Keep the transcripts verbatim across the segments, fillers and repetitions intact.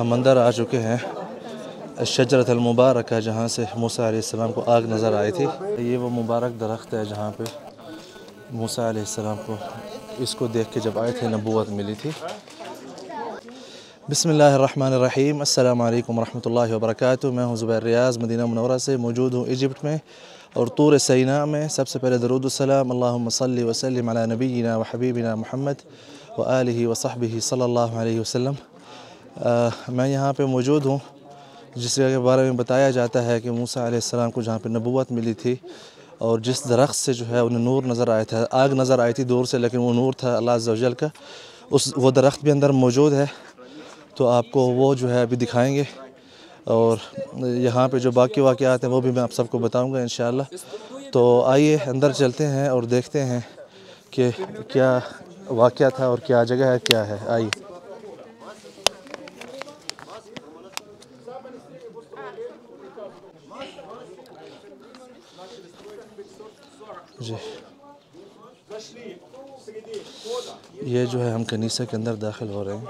ہم اندر آ چکے ہیں شجرت المبارکہ جہاں سے موسیٰ علیہ السلام کو آگ نظر آئی تھی. یہ وہ مبارک درخت ہے جہاں پہ موسیٰ علیہ السلام کو اس کو دیکھ کے جب آئے تھے نبوت ملی تھی. بسم اللہ الرحمن الرحیم. السلام علیکم ورحمۃ اللہ وبرکاتہ. میں ہوں زبیر ریاض مدینہ منورہ سے. موجود ہوں ایجپٹ میں اور طور سینا میں. سب سے پہلے درود السلام اللہم صلی وسلم علی نبینا و حبیبنا محمد و آلہ و صحبہ صلی اللہ علیہ وسلم. میں یہاں پہ موجود ہوں جس کے بارے میں بتایا جاتا ہے کہ موسیٰ علیہ السلام کو جہاں پہ نبوت ملی تھی اور جس درخت سے جو ہے انہیں نور نظر آیا تھا، آگ نظر آئی تھی دور سے، لیکن وہ نور تھا اللہ عز و جل کا. اس وہ درخت بھی اندر موجود ہے تو آپ کو وہ جو ہے ابھی دکھائیں گے، اور یہاں پہ جو باقی واقعات ہیں وہ بھی میں آپ سب کو بتاؤں گا انشاءاللہ. تو آئیے اندر چلتے ہیں اور دیکھتے ہیں کہ کیا واقعہ تھا اور کیا جگہ ہے، کیا ہے. آئیے. جی یہ جو ہے ہم کنیسہ کے اندر داخل ہو رہے ہیں.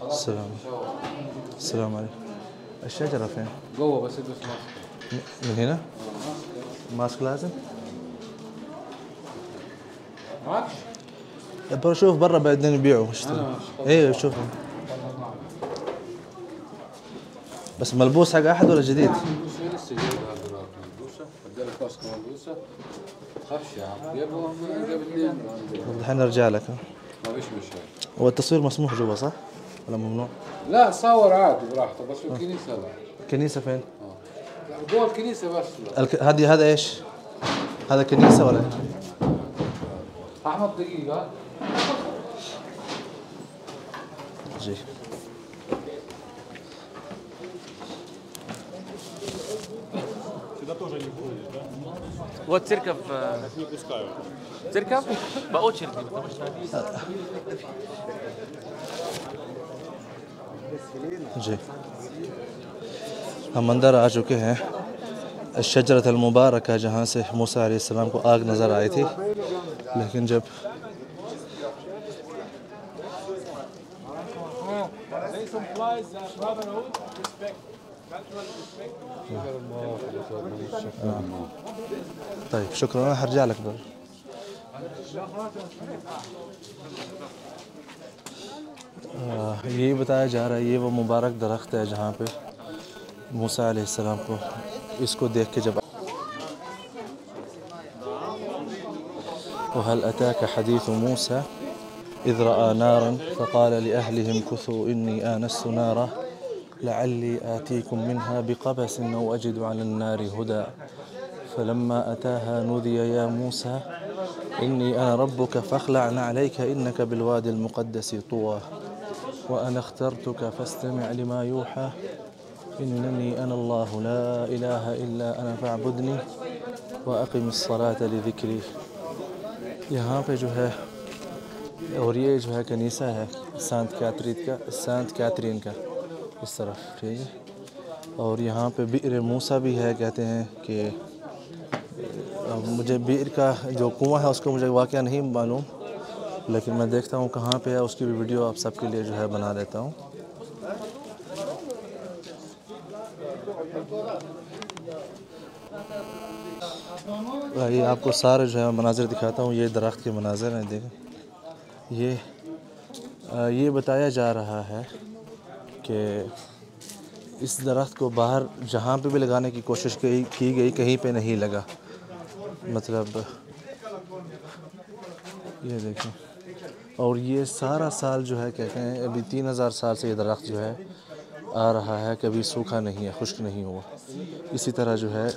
السلام السلام علیکم. اچھا جرف ہیں نہیں نا، ماسک لازم. برا شوف برا بعدين يبيعوا اشتروا. ايوه شوفوا بس. ملبوس حق احد ولا جديد؟ الحين ارجع لك. ما فيش مشكله. هو التصوير مسموح جوا صح؟ ولا ممنوع؟ لا صور عادي براحته، بس الكنيسه لا. الكنيسه فين؟ اه جوا الكنيسه بس. هذه هذا ايش؟ هذا كنيسه ولا احمد؟ دقيقه. جی وہ ترکب ترکب بہت شرکت. جی ہم اندر آ چکے ہیں شجرت المبارکہ جہاں سے موسیٰ علیہ السلام کو آگ نظر آئی تھی، لیکن جب طيب شكرا انا هرجع لك بقى. یہ بتایا جا رہا ہے یہ وہ مبارک درخت ہے جہاں پہ موسیٰ علیہ السلام کو اس کو دیکھ کے جب وهل أتاك حديث موسى إذ رأى نارا فقال لأهلهم كثوا إني آنست نارا لعلي آتيكم منها بقبس أو أجد على النار هدى فلما أتاها نودي يا موسى إني أنا ربك فاخلع عليك إنك بالوادي المقدس طوى وأنا اخترتك فاستمع لما يوحى إنني أنا الله لا إله إلا أنا فاعبدني وأقم الصلاة لذكري. یہاں پہ جو ہے اور یہ جو ہے کنیسہ ہے سانت کیتھرین کا، سانت کیتھرین کا اس طرف، ٹھیک ہے. اور یہاں پہ بئر موسیٰ بھی ہے. کہتے ہیں کہ مجھے بئر کا جو کنواں ہے اس کا مجھے واقعہ نہیں معلوم، لیکن میں دیکھتا ہوں کہاں پہ ہے، اس کی بھی ویڈیو آپ سب کے لیے جو ہے بنا لیتا ہوں. یہ آپ کو سارے جو ہے مناظر دکھاتا ہوں. یہ درخت کے مناظر ہیں، دیکھیں. یہ یہ بتایا جا رہا ہے کہ اس درخت کو باہر جہاں پہ بھی لگانے کی کوشش کی گئی کہیں پہ نہیں لگا. مطلب یہ دیکھیں. اور یہ سارا سال جو ہے کہتے ہیں ابھی تین ہزار سال سے یہ درخت جو ہے آ رہا ہے، کبھی سوکھا نہیں ہے، خشک نہیں ہوا. اسی طرح جو ہے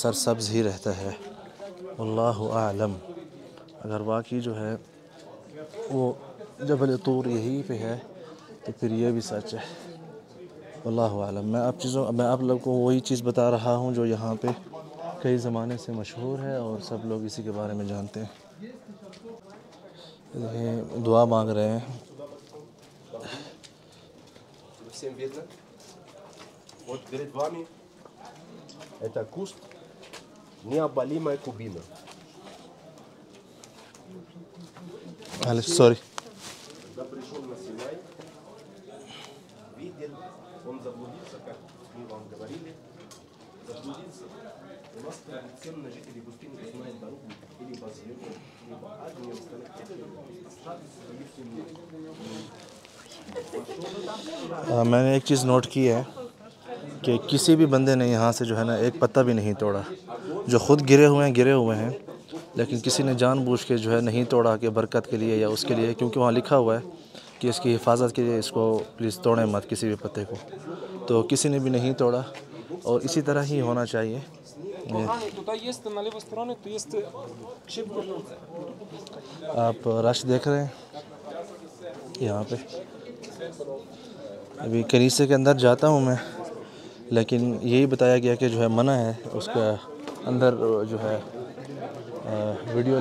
سرسبز ہی رہتا ہے. واللہ اعلم. اگر واقعی جو ہے وہ جبل طور یہی پہ ہے تو پھر یہ بھی سچ ہے. واللہ اعلم. میں آپ چیزوں میں آپ لوگ کو وہی چیز بتا رہا ہوں جو یہاں پہ کئی زمانے سے مشہور ہے اور سب لوگ اسی کے بارے میں جانتے ہیں. دعا مانگ رہے ہیں. Всем видно. Вот перед вами itakusta mia balima iko bima. Alif sorry. Да пришел на Синай, видел, он заблудился, как мы вам говорили, заблудился. У нас традиционно жители пустыни знают дорогу или базируют, либо огнем стартируют. میں نے ایک چیز نوٹ کی ہے کہ کسی بھی بندے نے یہاں سے جو ہے نا ایک پتہ بھی نہیں توڑا. جو خود گرے ہوئے ہیں گرے ہوئے ہیں لیکن کسی نے جان بوجھ کے جو ہے نہیں توڑا کہ برکت کے لیے یا اس کے لیے, کیونکہ وہاں لکھا ہوا ہے کہ اس کی حفاظت کے لیے اس کو پلیز توڑیں مت کسی بھی پتے کو, تو کسی نے بھی نہیں توڑا اور اسی طرح ہی ہونا چاہیے. آپ رش دیکھ رہے ہیں یہاں پہ. ابھی کنیسے کے اندر جاتا ہوں میں, لیکن یہی بتایا گیا کہ جو ہے منع ہے اس کا اندر جو ہے ویڈیو